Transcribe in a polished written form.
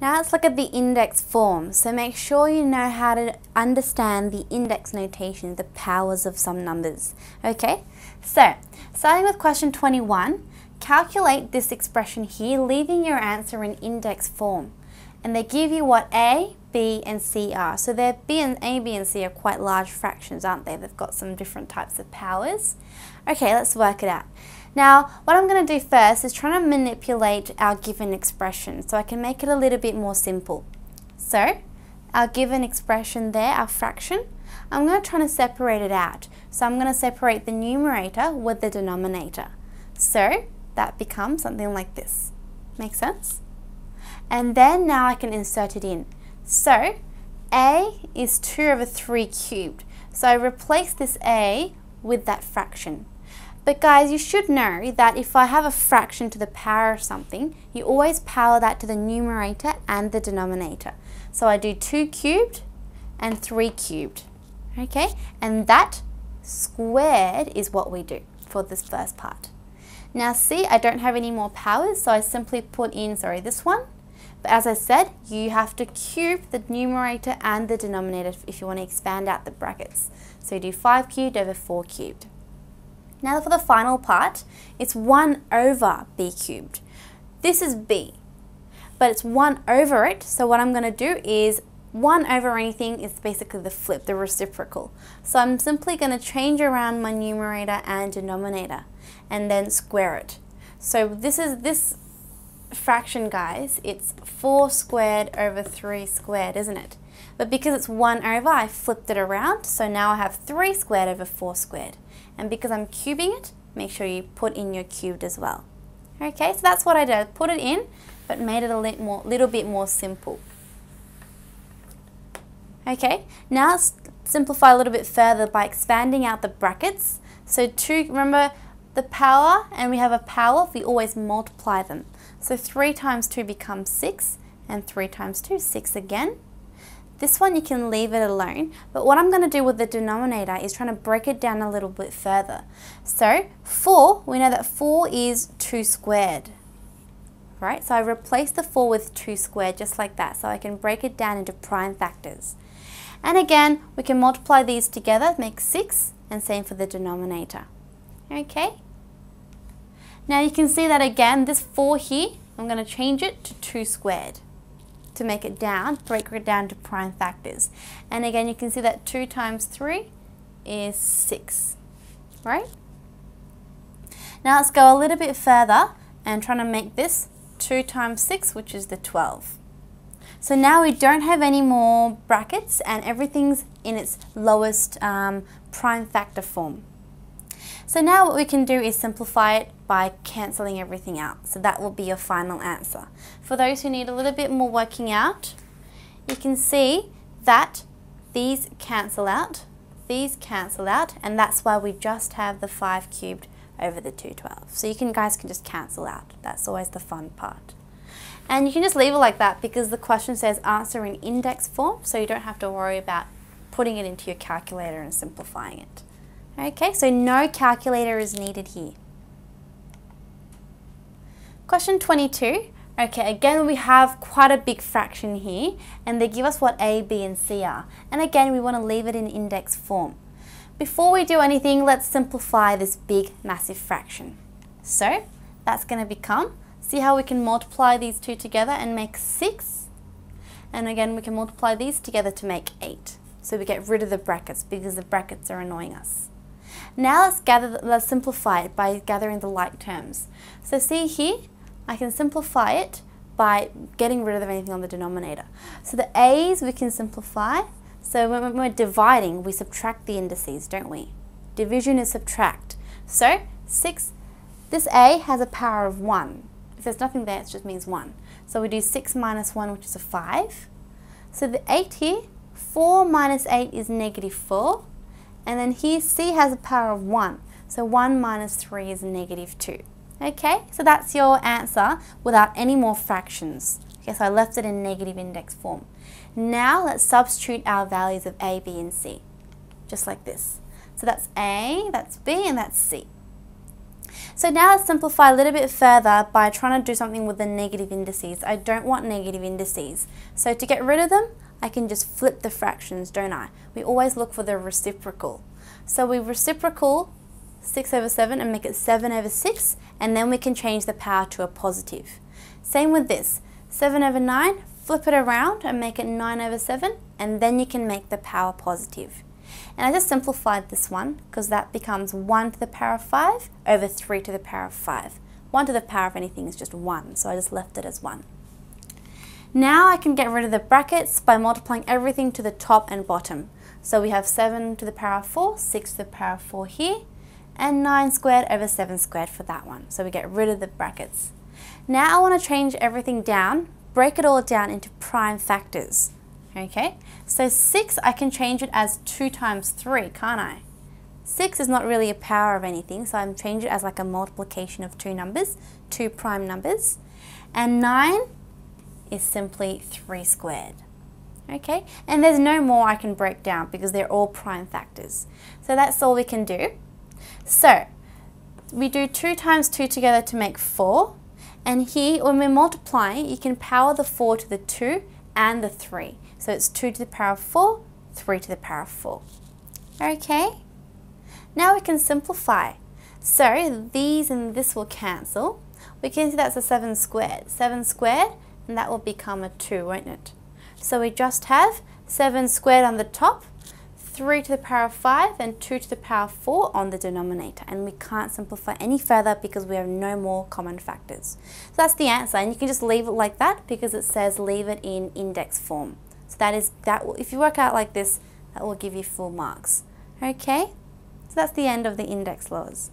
Now let's look at the index form. So make sure you know how to understand the index notation, the powers of some numbers. Okay, so starting with question 21, calculate this expression here, leaving your answer in index form. And they give you what A, B and C are. So their A, B and C are quite large fractions, aren't they? They've got some different types of powers. Okay, let's work it out. Now, what I'm going to do first is try to manipulate our given expression so I can make it a little bit more simple. So, our given expression there, our fraction, I'm going to try to separate it out. So I'm going to separate the numerator with the denominator. So, that becomes something like this. Make sense? And then now I can insert it in. So, A is 2/3 cubed. So I replace this A with that fraction. But guys, you should know that if I have a fraction to the power of something, you always power that to the numerator and the denominator. So I do 2 cubed and 3 cubed, okay? And that squared is what we do for this first part. Now see, I don't have any more powers, so I simply put in, this one. But as I said, you have to cube the numerator and the denominator if you want to expand out the brackets. So you do 5 cubed over 4 cubed. Now for the final part, it's 1/b³. This is b, but it's 1 over it, so what I'm going to do is 1 over anything is basically the flip, the reciprocal. So I'm simply going to change around my numerator and denominator and then square it. So this is this fraction, guys, it's 4² over 3², isn't it? But because it's 1 over, I flipped it around, so now I have 3² over 4². And because I'm cubing it, make sure you put in your cubed as well. Okay, so that's what I did. I put it in, but made it a little bit more simple. Okay, now let's simplify a little bit further by expanding out the brackets. So remember the power, and we have a power, we always multiply them. So 3 times 2 becomes 6, and 3 times 2, 6 again. This one you can leave it alone, but what I'm going to do with the denominator is trying to break it down a little bit further. So 4, we know that 4 is 2², right? So I replace the 4 with 2² just like that, so I can break it down into prime factors. And again, we can multiply these together, make 6, and same for the denominator. Okay? Now you can see that again, this 4 here, I'm going to change it to 2². To make it down, break it down to prime factors. And again, you can see that 2 times 3 is 6, right? Now let's go a little bit further and try to make this 2 times 6, which is the 12. So now we don't have any more brackets and everything's in its lowest prime factor form. So now what we can do is simplify it by cancelling everything out. So that will be your final answer. For those who need a little bit more working out, you can see that these cancel out, and that's why we just have the 5 cubed over the 212. So you guys can just cancel out. That's always the fun part. And you can just leave it like that because the question says answer in index form, so you don't have to worry about putting it into your calculator and simplifying it. Okay, so no calculator is needed here. Question 22. Okay, again we have quite a big fraction here, and they give us what A, B and C are. And again, we want to leave it in index form. Before we do anything, let's simplify this big, massive fraction. So, that's going to become, see how we can multiply these two together and make 6. And again, we can multiply these together to make 8. So we get rid of the brackets because the brackets are annoying us. Now let's simplify it by gathering the like terms. So see here, I can simplify it by getting rid of anything on the denominator. So the A's we can simplify. So when we're dividing, we subtract the indices, don't we? Division is subtract. So 6, this A has a power of 1. If there's nothing there, it just means 1. So we do 6 minus 1, which is a 5. So the 8 here, 4 minus 8 is -4. And then here C has a power of 1, so 1 minus 3 is -2. Okay, so that's your answer without any more fractions. Okay, so I left it in negative index form. Now let's substitute our values of A, B and C, just like this. So that's A, that's B and that's C. So now let's simplify a little bit further by trying to do something with the negative indices. I don't want negative indices. So to get rid of them, I can just flip the fractions, don't I? We always look for the reciprocal. So we reciprocal 6 over 7 and make it 7 over 6, and then we can change the power to a positive. Same with this, 7 over 9, flip it around and make it 9 over 7, and then you can make the power positive. And I just simplified this one because that becomes 1 to the power of 5 over 3 to the power of 5. 1 to the power of anything is just 1, so I just left it as 1. Now I can get rid of the brackets by multiplying everything to the top and bottom. So we have 7 to the power of 4, 6 to the power of 4 here, and 9 squared over 7 squared for that one. So we get rid of the brackets. Now I want to change everything down, break it all down into prime factors. Okay, so 6, I can change it as 2 times 3, can't I? 6 is not really a power of anything, so I can change it as like a multiplication of two numbers, two prime numbers. And 9 is simply 3 squared. Okay, and there's no more I can break down because they're all prime factors. So that's all we can do. So we do 2 times 2 together to make 4. And here, when we're multiplying, you can power the 4 to the 2 and the 3. So it's 2 to the power of 4, 3 to the power of 4. Okay, now we can simplify. So these and this will cancel. We can see that's a 7 squared. 7 squared, and that will become a 2, won't it? So we just have 7 squared on the top, 3 to the power of 5, and 2 to the power of 4 on the denominator. And we can't simplify any further because we have no more common factors. So that's the answer, and you can just leave it like that because it says leave it in index form. So if you work out like this, that will give you full marks. Okay, so that's the end of the index laws.